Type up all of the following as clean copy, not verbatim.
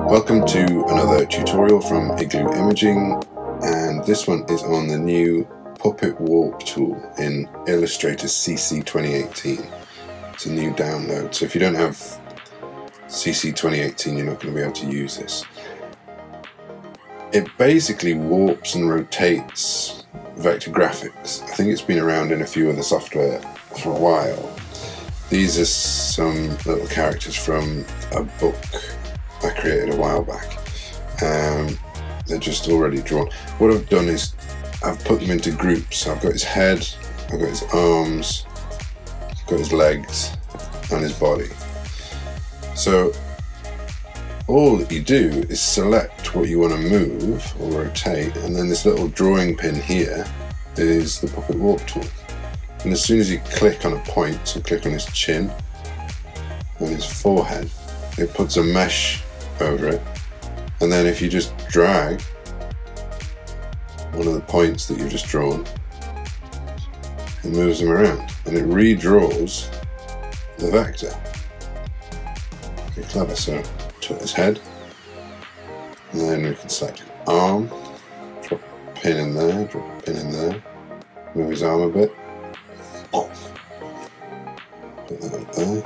Welcome to another tutorial from Igloo Imaging, and this one is on the new Puppet Warp Tool in Illustrator CC 2018. It's a new download, so if you don't have CC 2018 you're not going to be able to use this. It basically warps and rotates vector graphics. I think it's been around in a few other software for a while. These are some little characters from a book I created a while back. They're just already drawn. What I've done is I've put them into groups. So I've got his head, I've got his arms, I've got his legs and his body. So all that you do is select what you want to move or rotate, and then this little drawing pin here is the Puppet Warp Tool. And as soon as you click on a point, so click on his chin and his forehead, it puts a mesh over it, and then if you just drag one of the points that you've just drawn, it moves them around and it redraws the vector. Pretty clever. So to his head, and then we can select his arm, drop a pin in there, drop a pin in there, move his arm a bit, put that up there.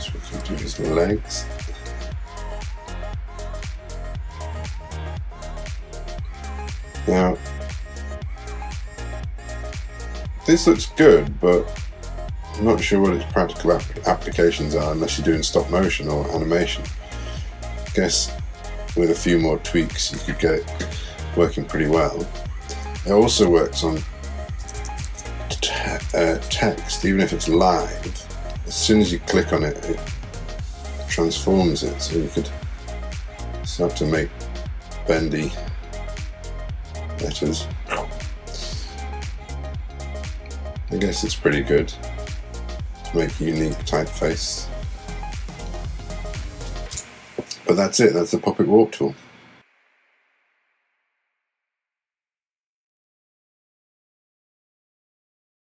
So we can do his legs. Now, this looks good, but I'm not sure what its practical applications are unless you're doing stop motion or animation. I guess with a few more tweaks you could get it working pretty well. It also works on text, even if it's live. As soon as you click on it, it transforms it, so you could start to make bendy letters. I guess it's pretty good to make a unique typeface. But that's it, that's the Puppet Warp Tool.